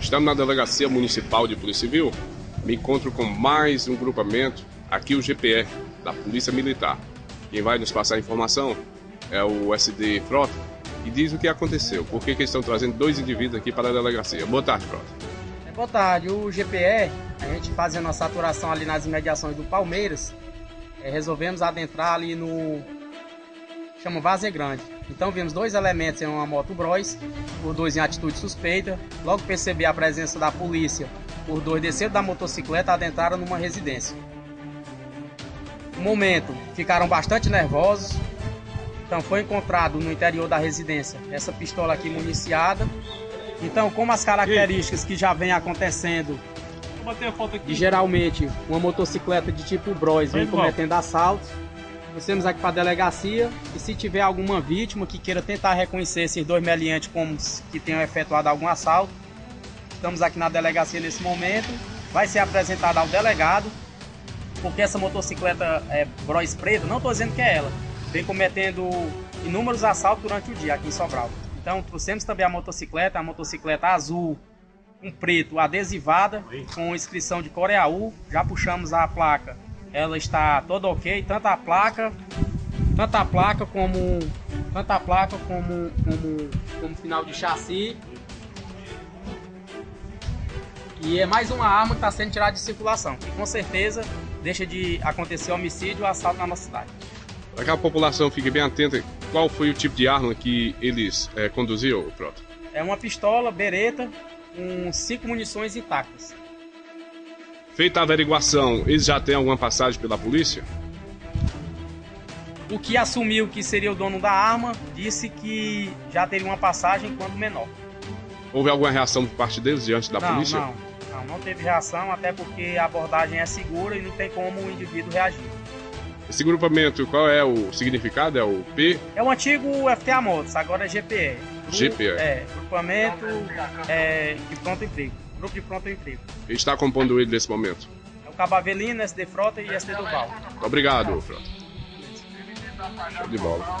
Estamos na Delegacia Municipal de Polícia Civil. Me encontro com mais um grupamento, aqui o GPE, da Polícia Militar. Quem vai nos passar a informação é o SD Frota, e diz o que aconteceu, por que eles estão trazendo dois indivíduos aqui para a delegacia. Boa tarde, Frota. Boa tarde. O GPE, a gente fazendo a saturação ali nas imediações do Palmeiras, resolvemos adentrar ali no... chama Vase Grande. Então vimos dois elementos em uma Moto Bros, os dois em atitude suspeita. Logo percebi a presença da polícia, os dois desceram da motocicleta e adentraram numa residência. No momento, ficaram bastante nervosos. Então foi encontrado no interior da residência essa pistola aqui municiada. Então, como as características que já vem acontecendo, e geralmente uma motocicleta de tipo Bros vem cometendo assaltos, trouxemos aqui para a delegacia, e se tiver alguma vítima que queira tentar reconhecer esses dois meliantes como que tenham efetuado algum assalto, estamos aqui na delegacia nesse momento, vai ser apresentada ao delegado, porque essa motocicleta é Bros preta, não estou dizendo que é ela, vem cometendo inúmeros assaltos durante o dia aqui em Sobral. Então trouxemos também a motocicleta azul, um preto adesivada, com inscrição de Coreaú, já puxamos a placa. Ela está toda ok, tanto a placa como final de chassi. E é mais uma arma que está sendo tirada de circulação. E com certeza deixa de acontecer homicídio ou assalto na nossa cidade. Para que a população fique bem atenta, qual foi o tipo de arma que eles conduziam, Frota? É uma pistola Beretta com 5 munições intactas. Feita a averiguação, eles já têm alguma passagem pela polícia? O que assumiu que seria o dono da arma disse que já teria uma passagem quando menor. Houve alguma reação por parte deles diante da polícia? Não teve reação, até porque a abordagem é segura e não tem como o indivíduo reagir. Esse grupamento, qual é o significado? É o P? É o antigo FTA Motos, agora é GPE. GPE? É, grupamento de pronto emprego. Grupo de pronto emprego. Quem está compondo ele nesse momento? É o Cabo Avelino, SD Frota e SD Duval. Obrigado, Frota. Show de bola.